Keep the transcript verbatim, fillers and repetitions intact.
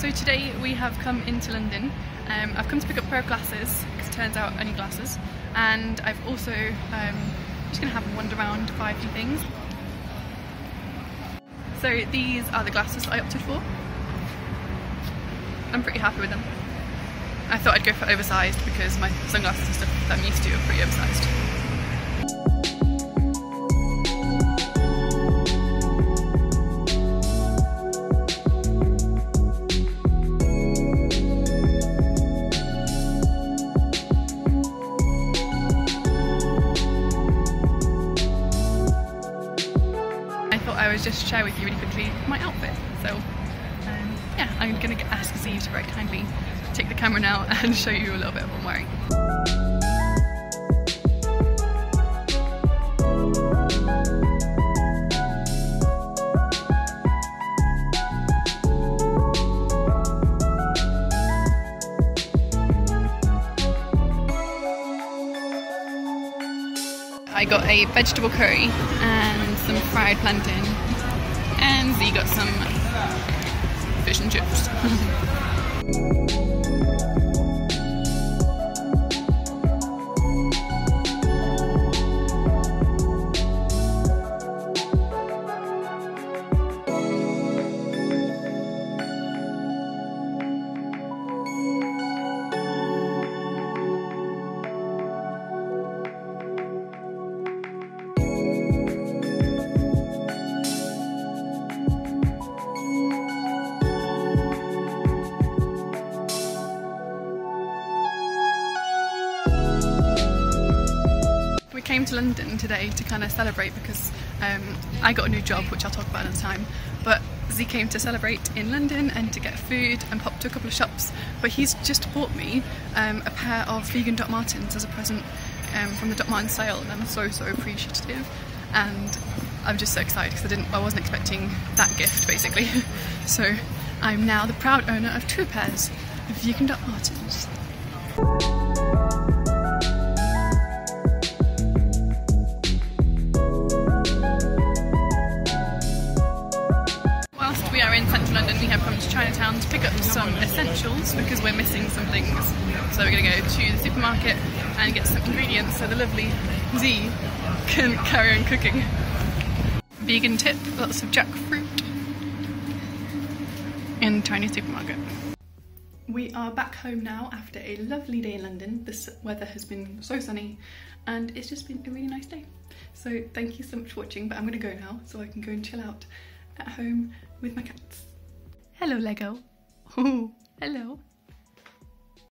So today we have come into London. Um, I've come to pick up a pair of glasses because it turns out I need glasses, and I've also um, just going to have a wander around, buy a few things. So these are the glasses that I opted for. I'm pretty happy with them. I thought I'd go for oversized because my sunglasses and stuff that I'm used to are pretty oversized. I thought I would just share with you really quickly my outfit. So um, yeah, I'm going to ask Steve to very kindly take the camera now and show you a little bit of what I'm wearing. I got a vegetable curry and some fried plantain, and Z got some fish and chips. I came to London today to kind of celebrate because um, I got a new job, which I'll talk about another time, but Z came to celebrate in London and to get food and popped to a couple of shops, but he's just bought me um, a pair of vegan Doctor Martens as a present um, from the Doctor Martens sale, and I'm so so appreciative, and I'm just so excited because I didn't, I wasn't expecting that gift basically. So I'm now the proud owner of two pairs of vegan Doctor Martens. We are in central London. We have come to Chinatown to pick up some essentials because we're missing some things. So we're going to go to the supermarket and get some ingredients so the lovely Z can carry on cooking. Vegan tip, lots of jackfruit in Chinese supermarket. We are back home now after a lovely day in London. This weather has been so sunny and it's just been a really nice day. So thank you so much for watching, but I'm going to go now so I can go and chill out at home with my cats. Hello Lego. Ooh, hello.